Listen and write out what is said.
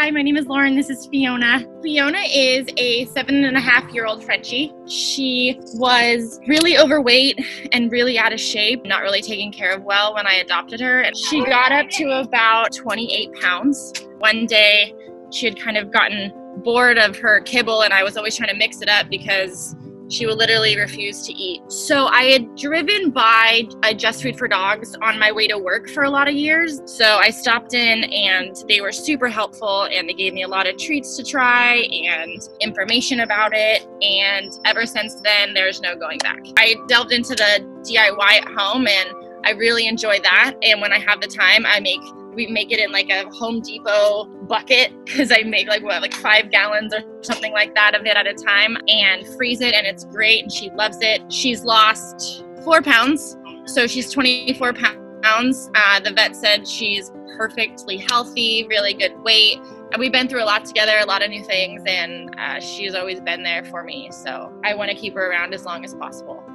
Hi, my name is Lauren. This is Fiona. Fiona is a 7.5-year-old Frenchie. She was really overweight and really out of shape, not really taken care of well when I adopted her. And she got up to about 28 pounds. One day, she had kind of gotten bored of her kibble, and I was always trying to mix it up because she would literally refuse to eat. So I had driven by a Just Food for Dogs on my way to work for a lot of years. So I stopped in and they were super helpful and they gave me a lot of treats to try and information about it. And ever since then, there's no going back. I delved into the DIY at home and I really enjoy that. And when I have the time, we make it in like a Home Depot bucket, because I make like 5 gallons or something like that of it at a time and freeze it, and it's great and she loves it. She's lost 4 pounds, so she's 24 pounds. The vet said she's perfectly healthy, really good weight, and we've been through a lot together, a lot of new things, and she's always been there for me, so I want to keep her around as long as possible.